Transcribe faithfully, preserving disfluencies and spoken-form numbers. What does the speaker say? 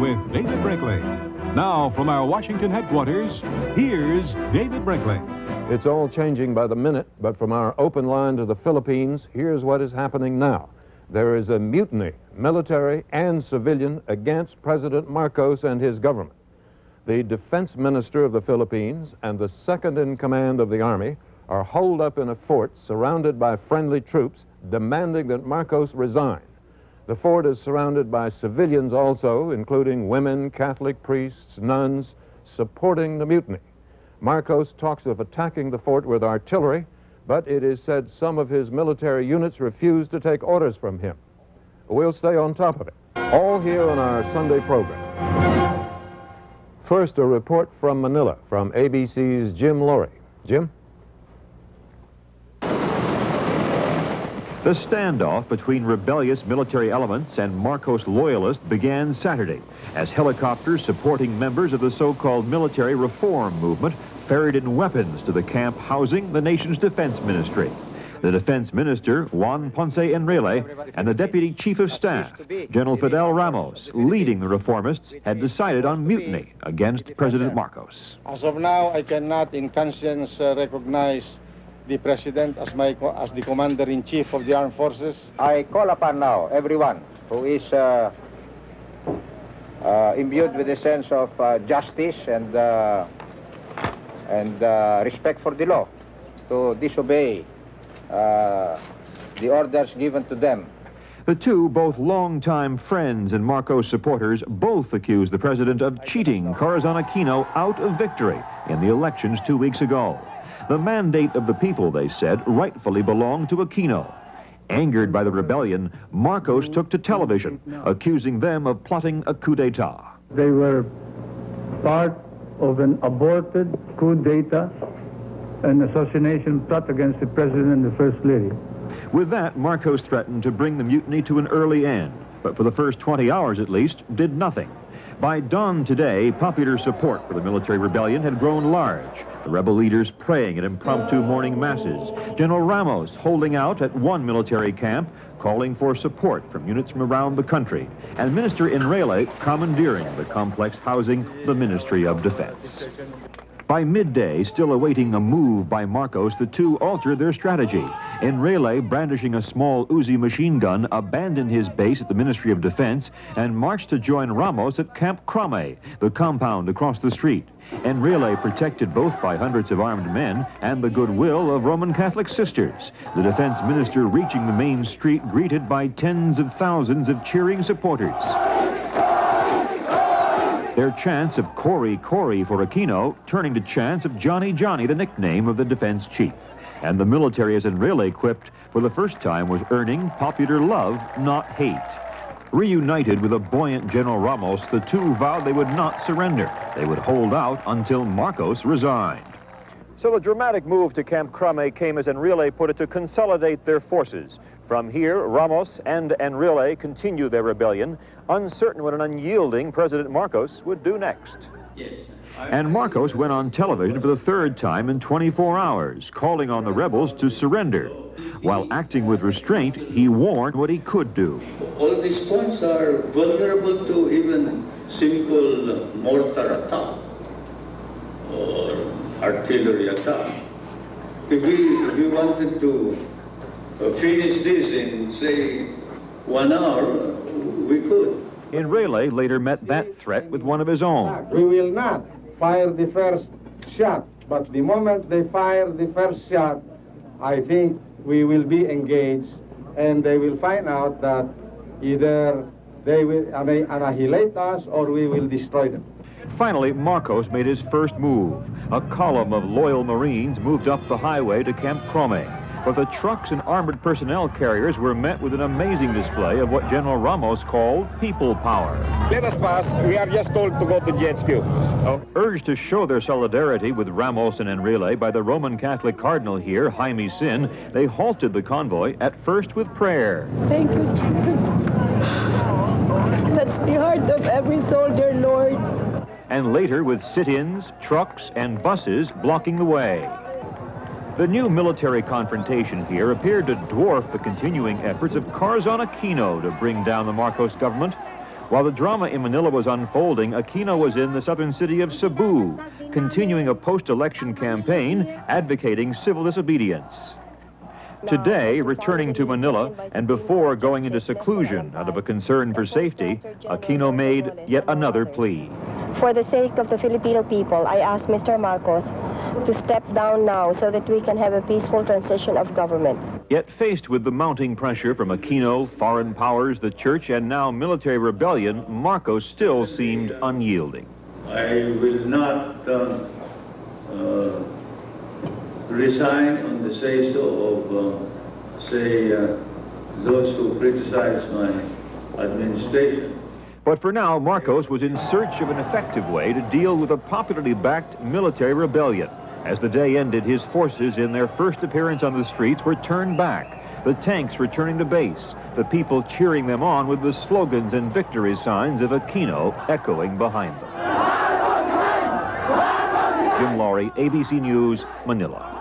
with David Brinkley. Now, from our Washington headquarters, here's David Brinkley. It's all changing by the minute, but from our open line to the Philippines, here's what is happening now. There is a mutiny, military and civilian, against President Marcos and his government. The defense minister of the Philippines and the second in command of the army are holed up in a fort surrounded by friendly troops, demanding that Marcos resign. The fort is surrounded by civilians also, including women, Catholic priests, nuns, supporting the mutiny. Marcos talks of attacking the fort with artillery, but it is said some of his military units refuse to take orders from him. We'll stay on top of it, all here on our Sunday program. First, a report from Manila, from A B C's Jim Laurie. Jim? The standoff between rebellious military elements and Marcos loyalists began Saturday as helicopters supporting members of the so-called military reform movement ferried in weapons to the camp housing the nation's defense ministry. The defense minister, Juan Ponce Enrile, and the deputy chief of staff, General Fidel Ramos, leading the reformists, had decided on mutiny against President Marcos. As of now, I cannot in conscience uh, recognize the President as, my, as the Commander-in-Chief of the Armed Forces. I call upon now everyone who is uh, uh, imbued with a sense of uh, justice and, uh, and uh, respect for the law to disobey uh, the orders given to them. The two, both longtime friends and Marcos supporters, both accused the President of cheating Corazon Aquino out of victory in the elections two weeks ago. The mandate of the people, they said, rightfully belonged to Aquino. Angered by the rebellion, Marcos took to television, accusing them of plotting a coup d'etat. They were part of an aborted coup d'etat, an assassination plot against the president and the first lady. With that, Marcos threatened to bring the mutiny to an early end, but for the first twenty hours at least, did nothing. By dawn today, popular support for the military rebellion had grown large, the rebel leaders praying at impromptu morning masses, General Ramos holding out at one military camp, calling for support from units from around the country, and Minister Enrile commandeering the complex housing the Ministry of Defense. By midday, still awaiting a move by Marcos, the two altered their strategy. Enrile, brandishing a small Uzi machine gun, abandoned his base at the Ministry of Defense and marched to join Ramos at Camp Crame, the compound across the street. Enrile, protected both by hundreds of armed men and the goodwill of Roman Catholic sisters, the defense minister reaching the main street, greeted by tens of thousands of cheering supporters. Their chants of Cory, Cory for Aquino turning to chants of Johnny, Johnny, the nickname of the defense chief. And the military, as Enrile quipped, for the first time was earning popular love, not hate. Reunited with a buoyant General Ramos, the two vowed they would not surrender. They would hold out until Marcos resigned. So the dramatic move to Camp Crame came as Enrile put it to consolidate their forces. From here, Ramos and Enrile continue their rebellion, uncertain what an unyielding President Marcos would do next. Yes. And Marcos went on television for the third time in twenty-four hours, calling on the rebels to surrender. While acting with restraint, he warned what he could do. All these points are vulnerable to even simple mortar attack or artillery attack. If we, if we wanted to finish this in, say, one hour, we could. Enrile later met that threat with one of his own. We will not fire the first shot, but the moment they fire the first shot, I think we will be engaged, and they will find out that either they will annihilate us or we will destroy them. Finally, Marcos made his first move. A column of loyal Marines moved up the highway to Camp Crame. But the trucks and armored personnel carriers were met with an amazing display of what General Ramos called people power. Let us pass. We are just told to go to J H Q. Oh. Urged to show their solidarity with Ramos and Enrile by the Roman Catholic cardinal here, Jaime Sin, they halted the convoy, at first with prayer. Thank you, Jesus. Touch the heart of every soldier, Lord. And later with sit-ins, trucks, and buses blocking the way. The new military confrontation here appeared to dwarf the continuing efforts of Corazon Aquino to bring down the Marcos government. While the drama in Manila was unfolding, Aquino was in the southern city of Cebu, continuing a post-election campaign advocating civil disobedience. Today, returning to Manila, and before going into seclusion out of a concern for safety, Aquino made yet another plea. For the sake of the Filipino people, I ask Mister Marcos to step down now so that we can have a peaceful transition of government. Yet faced with the mounting pressure from Aquino, foreign powers, the church, and now military rebellion, Marcos still seemed unyielding. I will not uh, uh, resign on the say-so of, uh, say, uh, those who criticize my administration. But for now, Marcos was in search of an effective way to deal with a popularly backed military rebellion. As the day ended, his forces in their first appearance on the streets were turned back, the tanks returning to base, the people cheering them on with the slogans and victory signs of Aquino echoing behind them. Jim Laurie, A B C News, Manila.